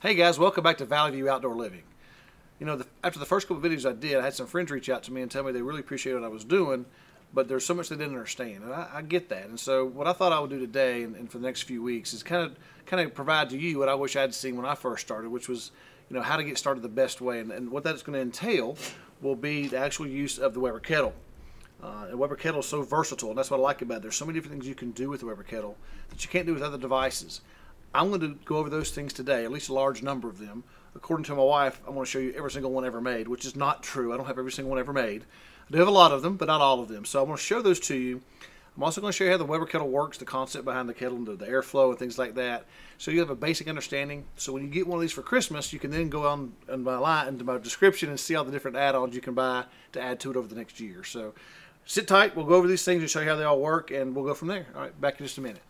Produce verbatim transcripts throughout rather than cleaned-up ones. Hey guys, welcome back to Valley View Outdoor Living. You know, the, after the first couple of videos I did, I had some friends reach out to me and tell me they really appreciated what I was doing, but there's so much they didn't understand, and I, I get that. And so what I thought I would do today and, and for the next few weeks is kind of kind of provide to you what I wish I had seen when I first started, which was, you know, how to get started the best way. And, and what that's going to entail will be the actual use of the Weber Kettle. Uh, and Weber Kettle is so versatile, and that's what I like about it. There's so many different things you can do with the Weber Kettle that you can't do with other devices. I'm going to go over those things today, at least a large number of them. According to my wife, I want to show you every single one ever made, which is not true. I don't have every single one ever made. I do have a lot of them, but not all of them. So I want to show those to you. I'm also going to show you how the Weber Kettle works, the concept behind the kettle, and the, the airflow and things like that. So you have a basic understanding. So when you get one of these for Christmas, you can then go on in my line, into my description and see all the different add-ons you can buy to add to it over the next year. So sit tight. We'll go over these things and show you how they all work, and we'll go from there. All right, back in just a minute.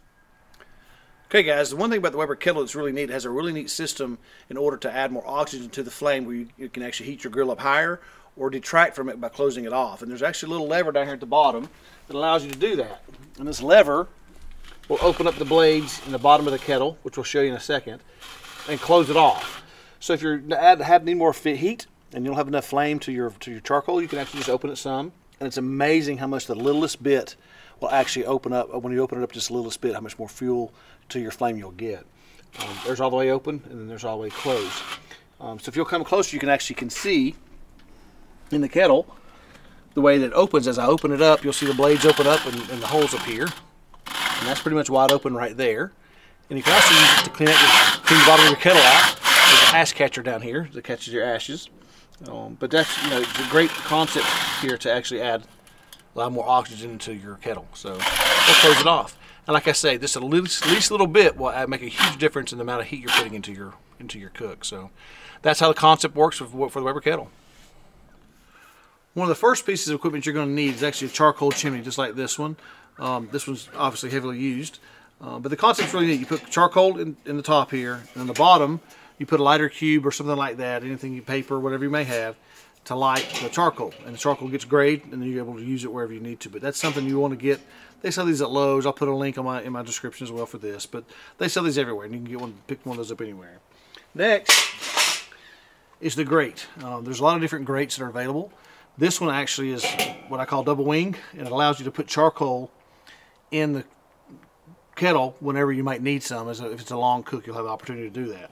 Okay guys, the one thing about the Weber Kettle that's really neat, it has a really neat system in order to add more oxygen to the flame where you, you can actually heat your grill up higher or detract from it by closing it off. And there's actually a little lever down here at the bottom that allows you to do that. And this lever will open up the blades in the bottom of the kettle, which we'll show you in a second, and close it off. So if you're add, have need more heat and you don't have enough flame to your, to your charcoal, you can actually just open it some. And it's amazing how much the littlest bit will actually open up, when you open it up just a little bit, how much more fuel to your flame you'll get. Um, there's all the way open, and then there's all the way closed. Um, so if you'll come closer, you can actually can see in the kettle the way that it opens. As I open it up, you'll see the blades open up and, and the holes appear. And that's pretty much wide open right there. And you can also use it to clean, your, clean the bottom of your kettle out. There's an ash catcher down here that catches your ashes. Um, but that's, you know, it's a great concept here to actually add a lot more oxygen into your kettle. So we'll close it off. And like I say, this least, least little bit will make a huge difference in the amount of heat you're putting into your into your cook. So that's how the concept works for, for the Weber Kettle. One of the first pieces of equipment you're going to need is actually a charcoal chimney, just like this one. Um, this one's obviously heavily used. Uh, but the concept's really neat. You put charcoal in, in the top here, and on the bottom, you put a lighter cube or something like that, anything, you paper, whatever you may have, to light the charcoal, and the charcoal gets grayed, and then you're able to use it wherever you need to. But that's something you want to get. They sell these at Lowe's. I'll put a link on my in my description as well for this, but they sell these everywhere, and you can get one, pick one of those up anywhere. Next is the grate. Uh, there's a lot of different grates that are available. This one actually is what I call double wing, and it allows you to put charcoal in the kettle whenever you might need some. As a, if it's a long cook, you'll have the opportunity to do that.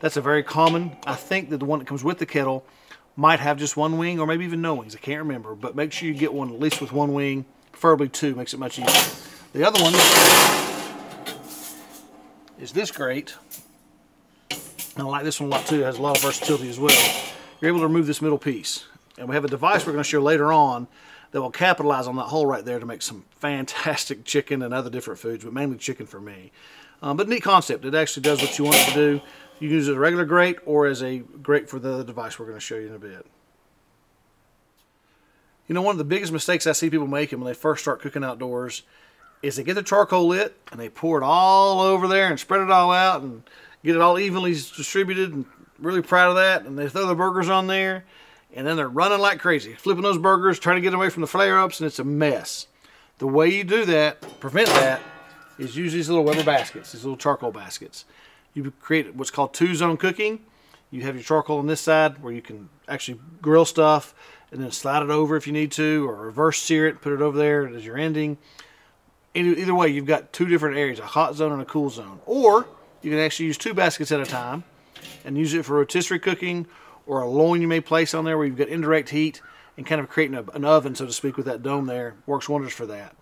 That's a very common. I think that the one that comes with the kettle might have just one wing, or maybe even no wings. I can't remember, but make sure you get one at least with one wing, preferably two, makes it much easier. The other one is this grate. And I like this one a lot too. It has a lot of versatility as well. You're able to remove this middle piece. And we have a device we're going to show later on that will capitalize on that hole right there to make some fantastic chicken and other different foods, but mainly chicken for me. Um, but neat concept. It actually does what you want it to do. You can use it as a regular grate or as a grate for the other device we're going to show you in a bit. You know, one of the biggest mistakes I see people making when they first start cooking outdoors is they get the charcoal lit and they pour it all over there and spread it all out and get it all evenly distributed, and really proud of that. And they throw the burgers on there, and then they're running like crazy, flipping those burgers, trying to get away from the flare-ups, and it's a mess. The way you do that, prevent that, is use these little Weber baskets, these little charcoal baskets. You create what's called two-zone cooking. You have your charcoal on this side where you can actually grill stuff and then slide it over if you need to, or reverse sear it, put it over there as your ending. Either way, you've got two different areas, a hot zone and a cool zone. Or you can actually use two baskets at a time and use it for rotisserie cooking or a loin you may place on there where you've got indirect heat and kind of creating an oven, so to speak, with that dome there. Works wonders for that.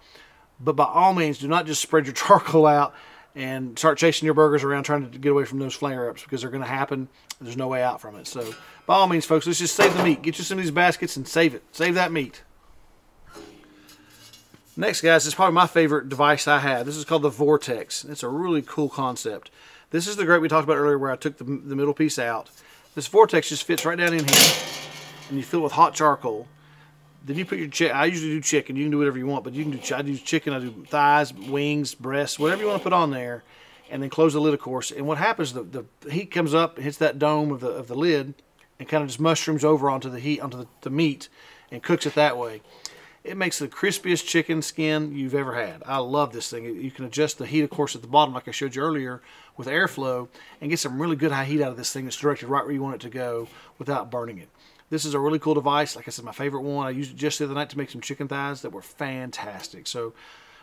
But by all means, do not just spread your charcoal out and start chasing your burgers around trying to get away from those flare-ups, because they're going to happen. There's no way out from it. So by all means, folks, let's just save the meat. Get you some of these baskets and save it. Save that meat. Next, guys, this is probably my favorite device I have. This is called the Vortex. It's a really cool concept. This is the grate we talked about earlier where I took the, the middle piece out. This Vortex just fits right down in here, and you fill it with hot charcoal. Then you put your chicken. I usually do chicken. You can do whatever you want, but you can do. Ch I do chicken. I do thighs, wings, breasts, whatever you want to put on there, and then close the lid, of course. And what happens? The, the heat comes up, hits that dome of the of the lid, and kind of just mushrooms over onto the heat, onto the, the meat, and cooks it that way. It makes the crispiest chicken skin you've ever had. I love this thing. You can adjust the heat, of course, at the bottom, like I showed you earlier, with airflow, and get some really good high heat out of this thing that's directed right where you want it to go without burning it. This is a really cool device. Like I said, my favorite one. I used it just the other night to make some chicken thighs that were fantastic. So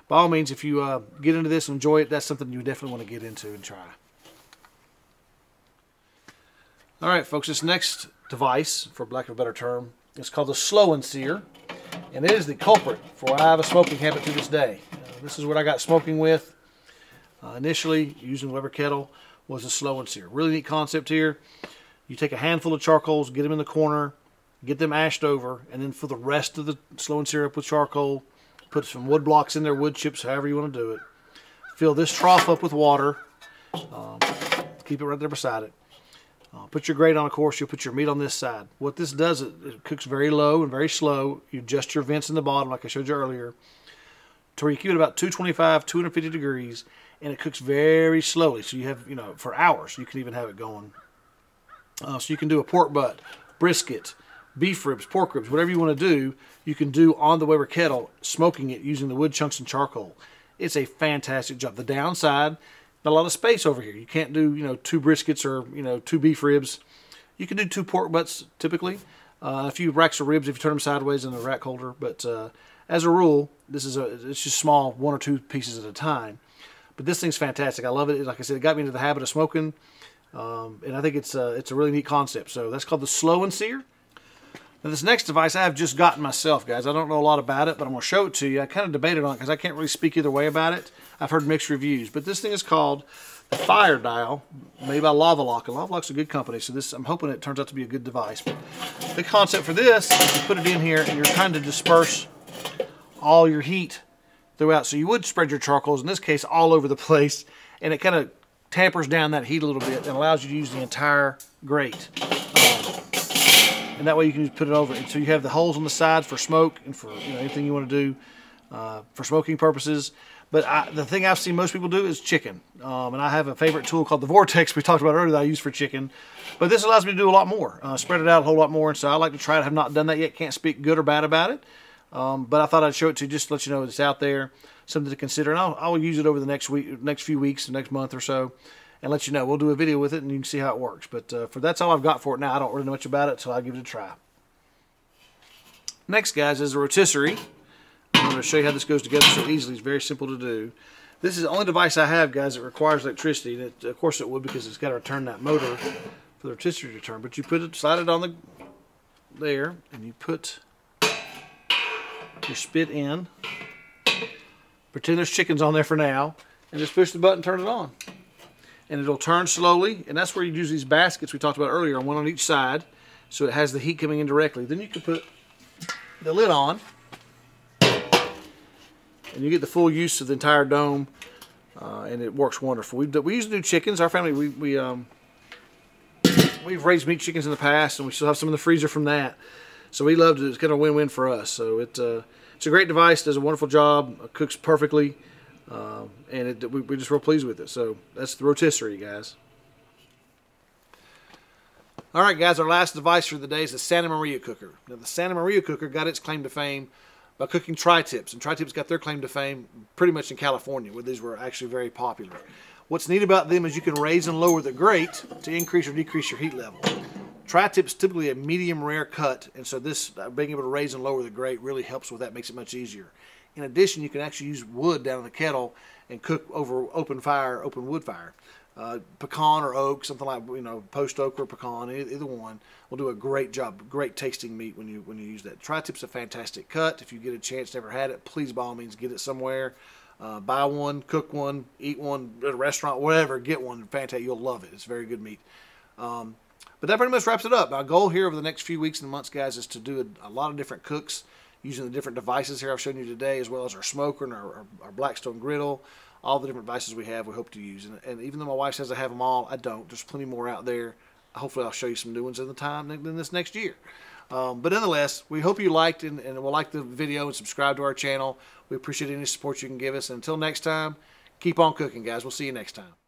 by all means, if you uh, get into this and enjoy it, that's something you definitely want to get into and try. All right, folks, this next device, for lack of a better term, is called the Slow and Sear, and it is the culprit for why I have a smoking habit to this day. Uh, this is what I got smoking with uh, initially using Weber Kettle, was a Slow and Sear. Really neat concept here. You take a handful of charcoals, get them in the corner, get them ashed over, and then for the rest of the Slow and Sear up with charcoal, put some wood blocks in there, wood chips, however you want to do it. Fill this trough up with water. Um, keep it right there beside it. Uh, put your grate on, of course. You'll put your meat on this side. What this does, it, it cooks very low and very slow. You adjust your vents in the bottom, like I showed you earlier, to where you keep it about two twenty-five, two fifty degrees, and it cooks very slowly. So you have, you know, for hours, you can even have it going. Uh, so you can do a pork butt, brisket, beef ribs, pork ribs, whatever you want to do, you can do on the Weber Kettle, smoking it using the wood chunks and charcoal. It's a fantastic job. The downside, not a lot of space over here. You can't do, you know, two briskets or, you know, two beef ribs. You can do two pork butts typically, uh, a few racks of ribs if you turn them sideways in the rack holder. But uh, as a rule, this is a, it's just small, one or two pieces at a time. But this thing's fantastic. I love it. Like I said, it got me into the habit of smoking. Um, and I think it's a, it's a really neat concept. So that's called the Slow and Sear. Now this next device I have just gotten myself, guys. I don't know a lot about it, but I'm going to show it to you. I kind of debated on it because I can't really speak either way about it. I've heard mixed reviews. But this thing is called the Fire Dial, made by Lava Lock. And Lava Lock's a good company, so this, I'm hoping it turns out to be a good device. But the concept for this is you put it in here and you're trying to disperse all your heat throughout. So you would spread your charcoals, in this case, all over the place. And it kind of tampers down that heat a little bit and allows you to use the entire grate. And that way you can just put it over it. So you have the holes on the sides for smoke and for, you know, anything you want to do uh, for smoking purposes. But I, the thing I've seen most people do is chicken. Um, and I have a favorite tool called the Vortex we talked about earlier that I use for chicken. But this allows me to do a lot more, uh, spread it out a whole lot more. And so I like to try it. I have not done that yet. Can't speak good or bad about it. Um, but I thought I'd show it to you just to let you know it's out there, something to consider. And I'll, I'll use it over the next week, next few weeks, the next month or so, and let you know. We'll do a video with it and you can see how it works. But uh, for that's all I've got for it now. I don't really know much about it, so I'll give it a try. Next, guys, is a rotisserie. I'm going to show you how this goes together so easily. It's very simple to do. This is the only device I have, guys, that requires electricity. And it, of course it would, because it's got to return that motor for the rotisserie to turn. But you put it, slide it on the there, and you put your spit in. Pretend there's chickens on there for now, and just push the button, turn it on. And it'll turn slowly, and that's where you use these baskets we talked about earlier, one on each side, so it has the heat coming in directly. Then you can put the lid on, and you get the full use of the entire dome, uh, and it works wonderful. We, we usually do chickens. Our family, we, we, um, we've raised meat chickens in the past, and we still have some in the freezer from that. So we loved it. It's kind of a win-win for us. So it, uh, it's a great device, does a wonderful job, it cooks perfectly. Um, and it, we, we're just real pleased with it. So that's the rotisserie, guys. All right, guys, our last device for the day is the Santa Maria cooker. Now, the Santa Maria cooker got its claim to fame by cooking tri-tips, and tri-tips got their claim to fame pretty much in California, where these were actually very popular. What's neat about them is you can raise and lower the grate to increase or decrease your heat level. Tri-tip's typically a medium rare cut, and so this uh, being able to raise and lower the grate really helps with that, makes it much easier. In addition, you can actually use wood down in the kettle and cook over open fire, open wood fire. Uh, pecan or oak, something like, you know, post oak or pecan, either one will do a great job. Great tasting meat when you when you use that. Tri-tip's a fantastic cut. If you get a chance, never had it, please by all means get it somewhere. Uh, buy one, cook one, eat one at a restaurant, whatever. Get one, fantastic. You'll love it. It's very good meat. Um, but that pretty much wraps it up. Our goal here over the next few weeks and months, guys, is to do a, a lot of different cooks, using the different devices here I've shown you today, as well as our smoker and our, our, our Blackstone griddle, all the different devices we have, we hope to use. And, and even though my wife says I have them all, I don't. There's plenty more out there. Hopefully I'll show you some new ones in the time in this next year. Um, but nonetheless, we hope you liked and, and will like the video and subscribe to our channel. We appreciate any support you can give us. And until next time, keep on cooking, guys. We'll see you next time.